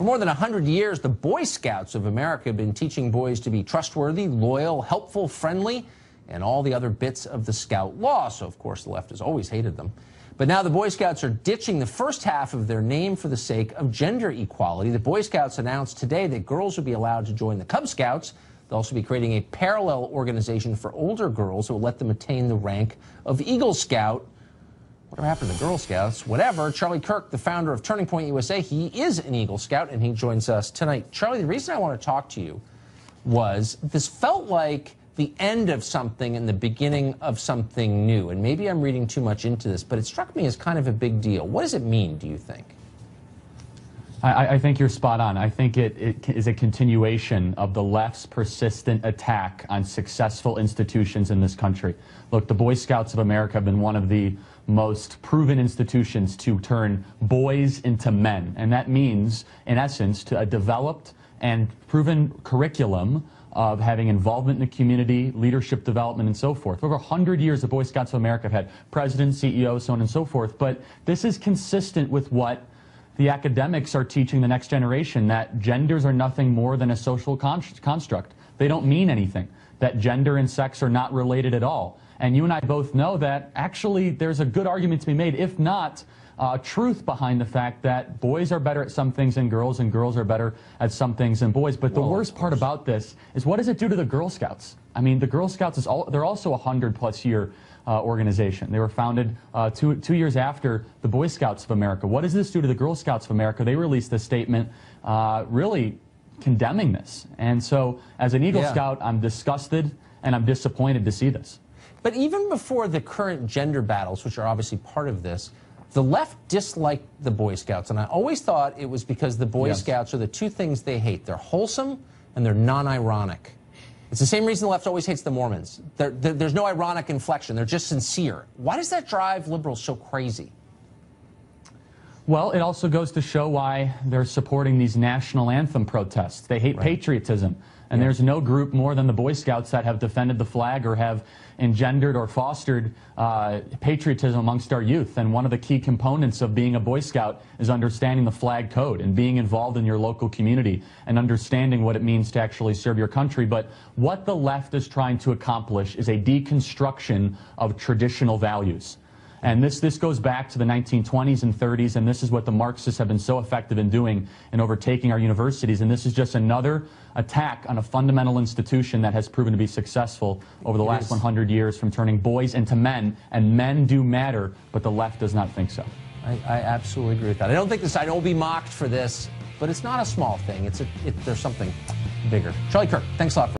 For more than 100 years, the Boy Scouts of America have been teaching boys to be trustworthy, loyal, helpful, friendly, and all the other bits of the Scout law. So, of course, the left has always hated them. But now the Boy Scouts are ditching the first half of their name for the sake of gender equality. The Boy Scouts announced today that girls will be allowed to join the Cub Scouts. They'll also be creating a parallel organization for older girls who will let them attain the rank of Eagle Scout. Whatever happened to the Girl Scouts? Whatever. Charlie Kirk, the founder of Turning Point USA, he is an Eagle Scout, and he joins us tonight. Charlie, the reason I want to talk to you was this felt like the end of something and the beginning of something new. And maybe I'm reading too much into this, but it struck me as kind of a big deal. What does it mean, do you think? I think you're spot on. I think it is a continuation of the left's persistent attack on successful institutions in this country. Look, the Boy Scouts of America have been one of the most proven institutions to turn boys into men. And that means, in essence, to a developed and proven curriculum of having involvement in the community, leadership development, and so forth. Over 100 years, the Boy Scouts of America have had presidents, CEOs, so on and so forth. But this is consistent with what the academics are teaching the next generation, that genders are nothing more than a social construct. They don't mean anything, that gender and sex are not related at all. And you and I both know that actually there's a good argument to be made, if not truth behind the fact that boys are better at some things than girls, and girls are better at some things than boys. But the worst part about this is, what does it do to the Girl Scouts? I mean, the Girl Scouts they're also a 100-plus-year organization. They were founded two years after the Boy Scouts of America. What does this do to the Girl Scouts of America? They released this statement, really condemning this. And so, as an Eagle Scout, I'm disgusted and I'm disappointed to see this. But even before the current gender battles, which are obviously part of this, the left disliked the Boy Scouts, and I always thought it was because the Boy Scouts are the two things they hate. They're wholesome and they're non-ironic. It's the same reason the left always hates the Mormons. There's no ironic inflection. They're just sincere. Why does that drive liberals so crazy? Well, it also goes to show why they're supporting these national anthem protests. They hate patriotism. And there's no group more than the Boy Scouts that have defended the flag or have engendered or fostered patriotism amongst our youth. And one of the key components of being a Boy Scout is understanding the flag code and being involved in your local community and understanding what it means to actually serve your country. But what the left is trying to accomplish is a deconstruction of traditional values. And this goes back to the 1920s and 30s, and this is what the Marxists have been so effective in doing and overtaking our universities. And this is just another attack on a fundamental institution that has proven to be successful over the last 100 years, from turning boys into men. And men do matter, but the left does not think so. I absolutely agree with that. I don't think this, I don't be mocked for this, but it's not a small thing. There's something bigger. Charlie Kirk, thanks a lot.